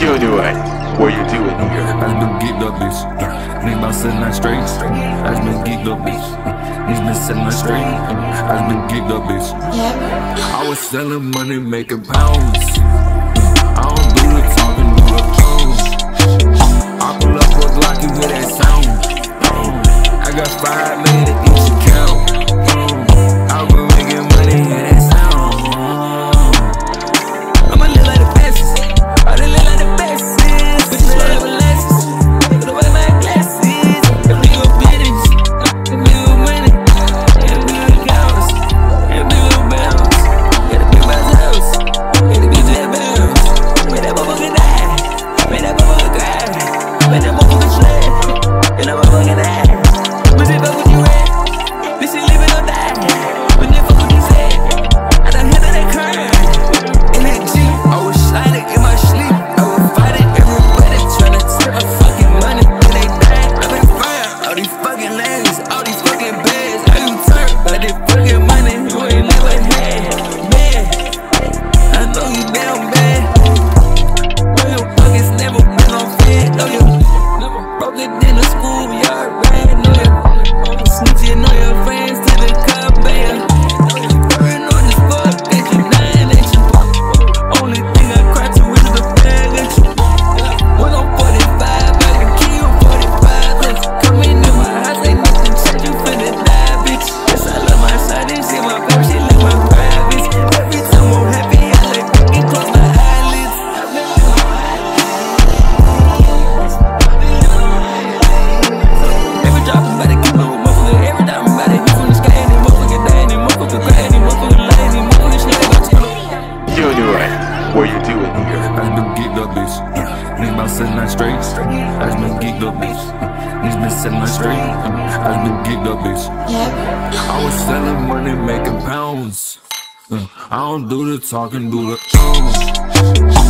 You do it. What you do it here? I do geeked up, bitch. Niggas been selling that straight. I been geeked up, bitch. Niggas been selling that straight. I been geeked up, bitch. I was selling money, making pounds. I don't do the talking, do the phones. I pull up a Glocky with that sound. I got 5 million to each account. I been making money in that sound. I'ma live like the best. I done live like the best. Bitches love the less. Look away my glasses. The real bitches, the real money, and the real cows, and the real bounce. Gotta be my house, gotta be that bounce. Made that motherfucker die, made that motherfucker cry, made that motherfucker slap, and that motherfucker die. But they fuck with you at, bitch, you live it or die. But they fuck with you said, I done hit that curve. In that Jeep, I was sliding in my sleep. I was selling money, making pounds. I don't do the talking, do the